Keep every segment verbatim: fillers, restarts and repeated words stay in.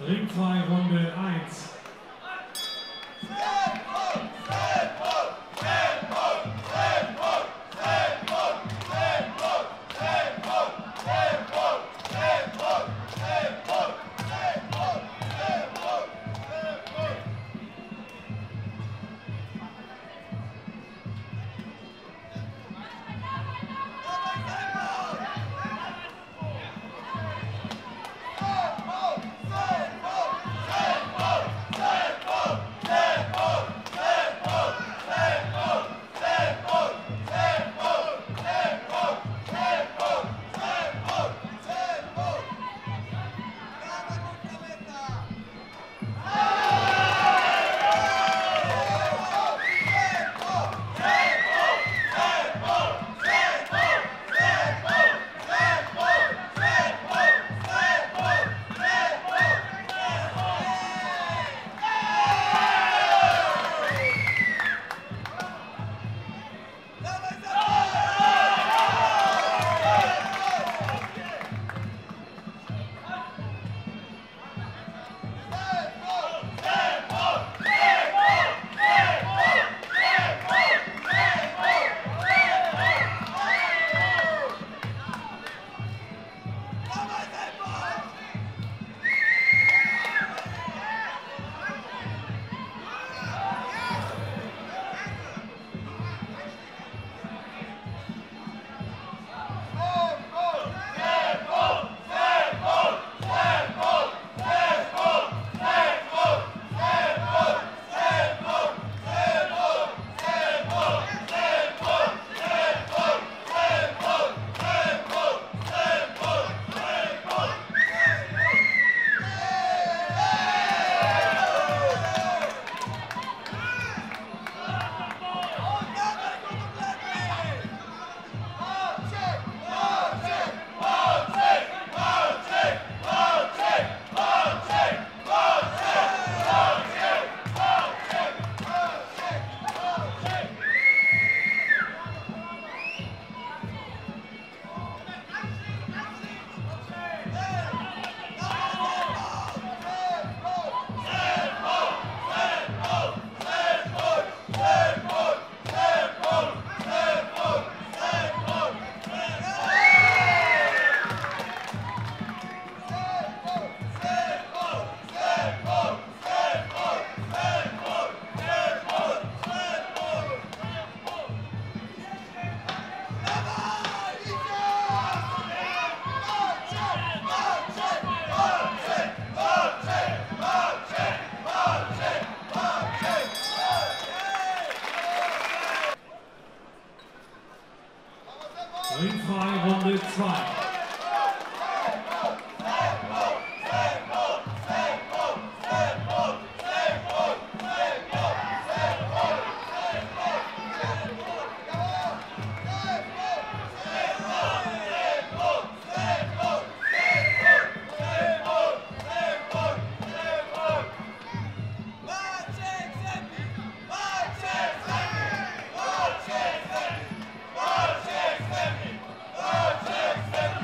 Ringfrei Runde eins. Ringfrei Runde zwei. Thank you.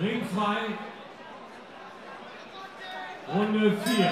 Ring zwei, Runde vier.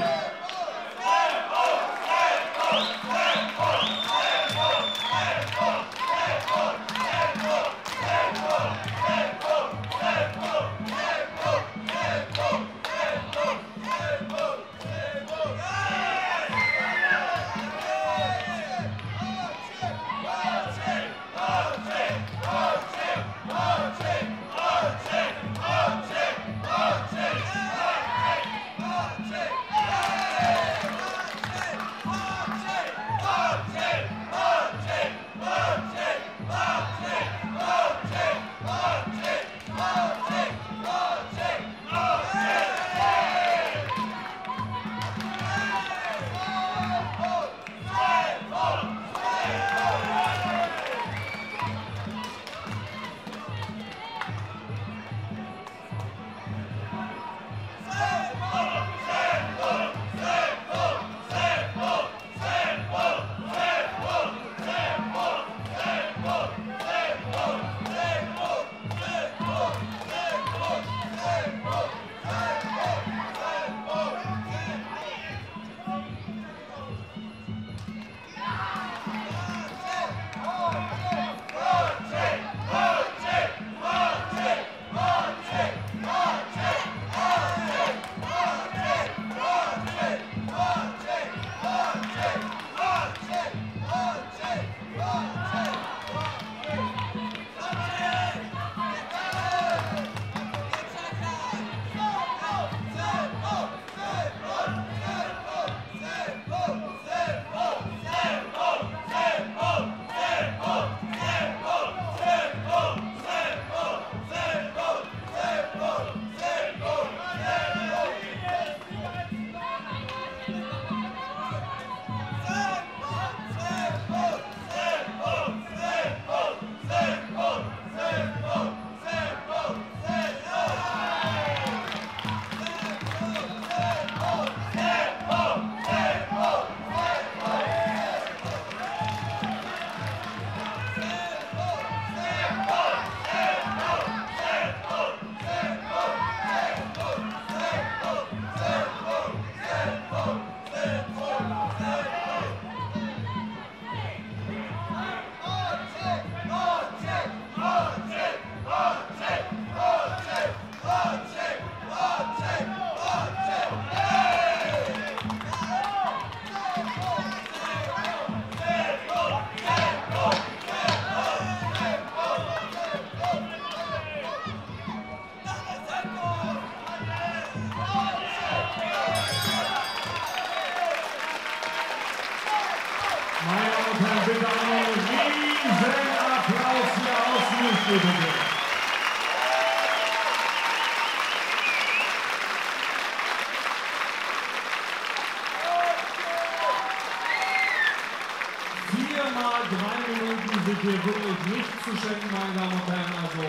Viermal drei Minuten sind hier wirklich nicht zu schenken, meine Damen und Herren. Also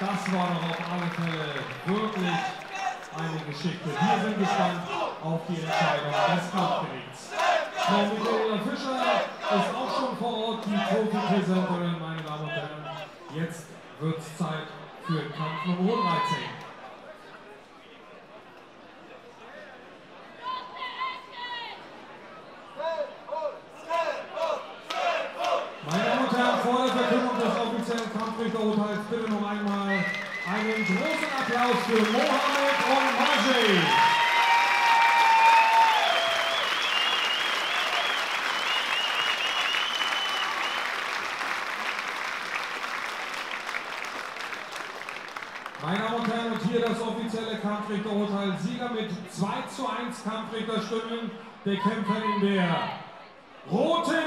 das war doch auf alle Fälle wirklich eine Geschichte. Wir sind gespannt auf die Entscheidung des Landgerichts. Frau Mittler Fischer ist auch schon vor Ort, die Trophy-Präsenterin, meine Damen und Herren. Jetzt wird es Zeit für den Kampf Nummer dreizehn. Bitte noch einmal einen großen Applaus für Mohammed und Maji. Meine Damen und Herren, und hier das offizielle Kampfrichterurteil. Sieger mit zwei zu eins Kampfrichterstimmen, der Kämpfer in der roten